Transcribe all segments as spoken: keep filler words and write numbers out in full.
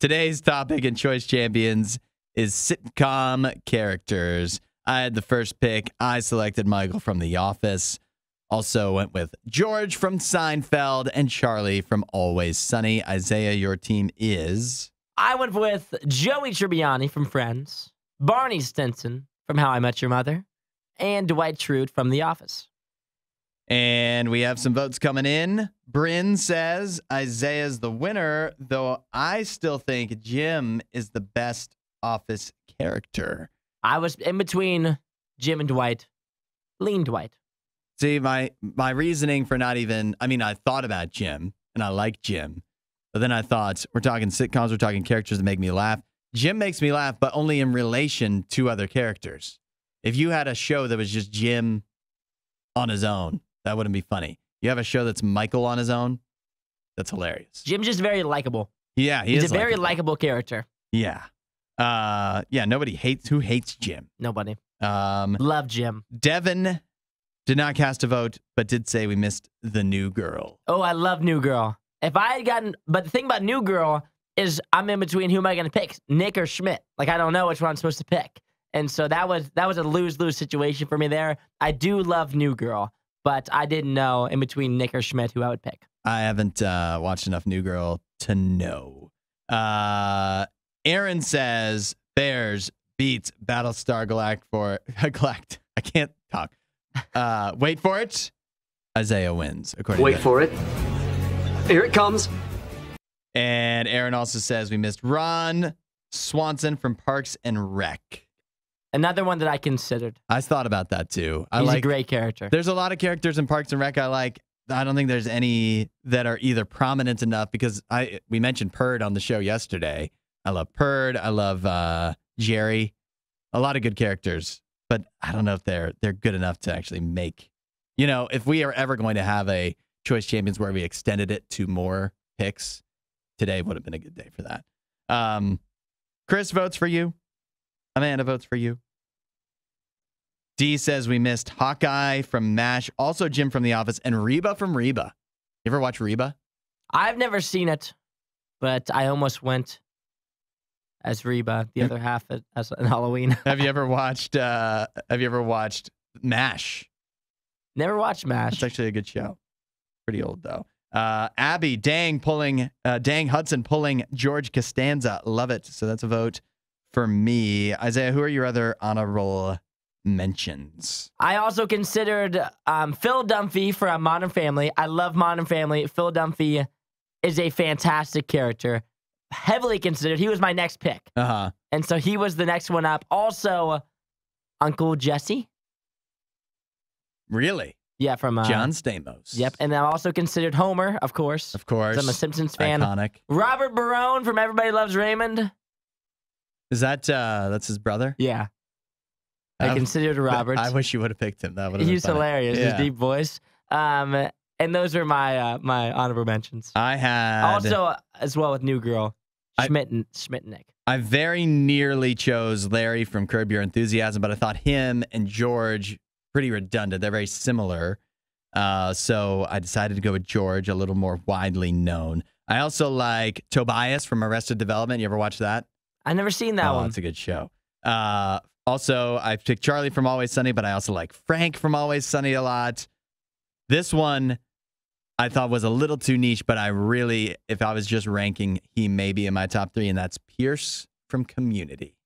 Today's topic in Choice Champions is sitcom characters. I had the first pick. I selected Michael from The Office. Also went with George from Seinfeld and Charlie from Always Sunny. Isaiah, your team is? I went with Joey Tribbiani from Friends, Barney Stinson from How I Met Your Mother, and Dwight Schrute from The Office. And we have some votes coming in. Bryn says Isaiah's the winner, though I still think Jim is the best Office character. I was in between Jim and Dwight. Lean Dwight. See, my my reasoning for not even, I mean, I thought about Jim, and I like Jim. But then I thought, we're talking sitcoms, we're talking characters that make me laugh. Jim makes me laugh, but only in relation to other characters. If you had a show that was just Jim on his own, that wouldn't be funny. You have a show that's Michael on his own, that's hilarious. Jim's just very likable. Yeah, he He's is a very likable character. Yeah. Uh, yeah, nobody hates, who hates Jim? Nobody. Um, Love Jim. Devin did not cast a vote, but did say we missed the New Girl. Oh, I love New Girl. If I had gotten, but the thing about New Girl is I'm in between who am I going to pick, Nick or Schmidt? Like, I don't know which one I'm supposed to pick. And so that was, that was a lose-lose situation for me there. I do love New Girl, but I didn't know in between Nick or Schmidt who I would pick. I haven't uh, watched enough New Girl to know. Uh... Aaron says Bears beats Battlestar Galact for Galact. I can't talk. Uh, wait for it. Isaiah wins. According wait to for it. Here it comes. And Aaron also says we missed Ron Swanson from Parks and Rec. Another one that I considered. I thought about that too. I He's like, a great character. There's a lot of characters in Parks and Rec I like. I don't think there's any that are either prominent enough because I we mentioned Perd on the show yesterday. I love Perd. I love uh, Jerry. A lot of good characters, but I don't know if they're they're good enough to actually make. You know, if we are ever going to have a Choice Champions where we extended it to more picks, today would have been a good day for that. Um, Chris votes for you. Amanda votes for you. D says we missed Hawkeye from MASH, also Jim from The Office, and Reba from Reba. You ever watch Reba? I've never seen it, but I almost went as Reba, the other half as an Halloween. Have you ever watched? Uh, have you ever watched MASH? Never watched MASH. It's actually a good show. Pretty old though. Uh, Abby Dang pulling, uh, Dang Hudson pulling George Costanza. Love it. So that's a vote for me. Isaiah, who are your other honorable mentions? I also considered um, Phil Dunphy from Modern Family. I love Modern Family. Phil Dunphy is a fantastic character. Heavily considered. He was my next pick. Uh-huh. And so he was the next one up. Also, Uncle Jesse. Really? Yeah, from... Uh, John Stamos. Yep. And I also considered Homer, of course. Of course. I'm a Simpsons fan. Iconic. Robert Barone from Everybody Loves Raymond. Is that... Uh, that's his brother? Yeah. I, I considered Robert. I wish you would have picked him. That would have He's been hilarious. Yeah. His deep voice. Um... And those are my uh, my honorable mentions. I had also uh, as well with New Girl, Schmidt and Nick. I very nearly chose Larry from Curb Your Enthusiasm, but I thought him and George pretty redundant. They're very similar, uh, so I decided to go with George, a little more widely known. I also like Tobias from Arrested Development. You ever watch that? I've never seen that oh, one. That's a good show. Uh, also, I picked Charlie from Always Sunny, but I also like Frank from Always Sunny a lot. This one I thought was a little too niche, but I really, if I was just ranking, he may be in my top three, and that's Pierce from Community.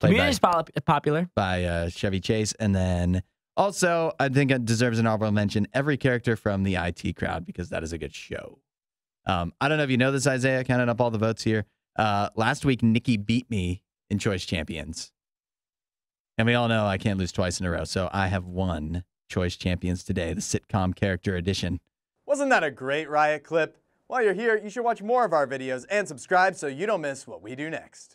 Community's pop popular. By uh, Chevy Chase. And then also, I think it deserves an honorable mention, every character from The I T Crowd, because that is a good show. Um, I don't know if you know this, Isaiah, counted up all the votes here. Uh, last week, Nikki beat me in Choice Champions. And we all know I can't lose twice in a row, so I have won Choice Champions today, the sitcom character edition. Wasn't that a great Riot clip? While you're here, you should watch more of our videos and subscribe so you don't miss what we do next.